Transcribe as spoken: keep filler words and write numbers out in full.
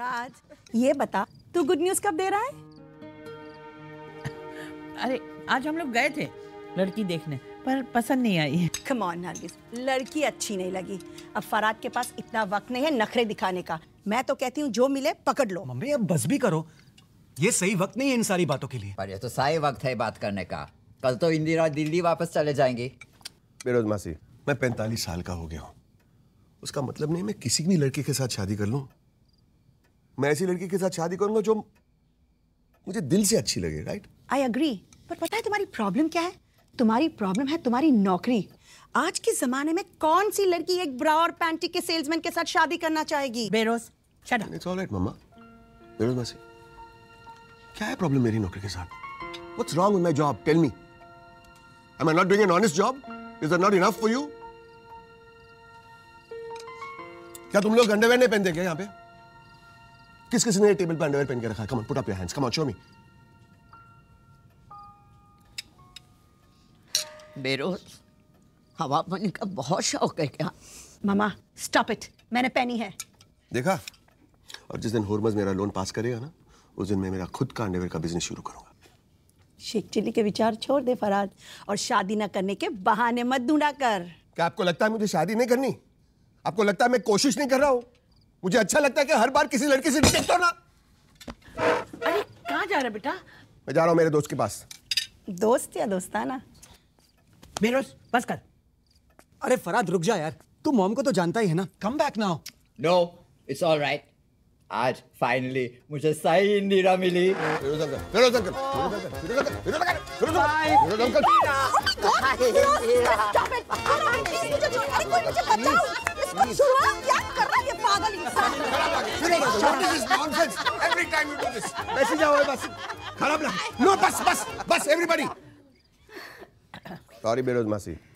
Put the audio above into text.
राज, ये बता तू गुड न्यूज कब दे रहा है? अरे आज हम लोग गए थे लड़की देखने, पर पसंद नहीं आई। Come on नरगिस, लड़की अच्छी नहीं लगी। अब फराद के पास इतना वक्त नहीं है नखरे दिखाने का। मैं तो कहती हूँ जो मिले पकड़ लो। मम्मी अब बस भी करो, ये सही वक्त नहीं है इन सारी बातों के लिए। पर ये तो सही वक्त है बात करने का। कल तो इंदिरा दिल्ली वापस चले जाएंगी। बेरोज मासी, मैं पैंतालीस साल का हो गया हूँ, उसका मतलब नहीं मैं किसी भी लड़की के साथ शादी कर लूँ। मैं ऐसी लड़की के साथ शादी करूंगा जो मुझे दिल से अच्छी लगे। Right, I agree. पर पता है तुम्हारी प्रॉब्लम क्या है? तुम्हारी प्रॉब्लम है तुम्हारी नौकरी। आज के जमाने में कौन सी लड़की एक ब्रा और पैंटी के सेल्समैन के साथ शादी करना चाहेगी? Beroz shut up. It's alright mamma. Beroz मासी, क्या है प्रॉब्लम मेरी नौकरी के साथ? What's wrong with my job? Tell me, am I not doing an honest job? Is that not enough for you? क्या तुम लोग अंडरवेयर नहीं पहनते क्या यहाँ पे? किस किसी ने टेबल पर अंडरवेयर पहन के रखा? Come on, put up your hands, come on, show me. Beroz, हवा पानी का बहुत शौक है क्या? मामा स्टॉप इट, मैंने पहनी है। देखा, और जिस दिन होर्मस मेरा लोन पास करेगा ना, उस दिन मैं मेरा खुद का अंडरवेयर का बिजनेस शुरू करूंगा। शेख चिल्ली के विचार छोड़ दे फराद, और शादी ना करने के बहाने मत ढूंढा कर। क्या आपको लगता है मुझे शादी नहीं करनी? आपको लगता है मैं कोशिश नहीं कर रहा हूँ? मुझे अच्छा लगता है कि हर बार किसी लड़की से रिजेक्ट होना। अरे कहाँ जा रहा है बेटा? मैं जा रहा हूँ मेरे दोस्त के पास। दोस्त या दोस्ताना? बेरोज बस कर। अरे फराद रुक जा यार, तू मॉम को तो जानता ही है ना। Come back now. No it's all right. आज फाइनली मुझे सही इंदिरा मिली। Beroz uncle, Beroz uncle, Beroz uncle, Beroz uncle, Beroz uncle, Beroz uncle. Stop it. अरे कोई मुझे बताओ, इसको शुरुआत क्या कर रहा है ये पागल इंसान? What is this nonsense? Every time you do this. वैसे जाओ बस, खराब लग। नो बस बस बस एवरीबॉडी। सॉरी बेरोज मासी।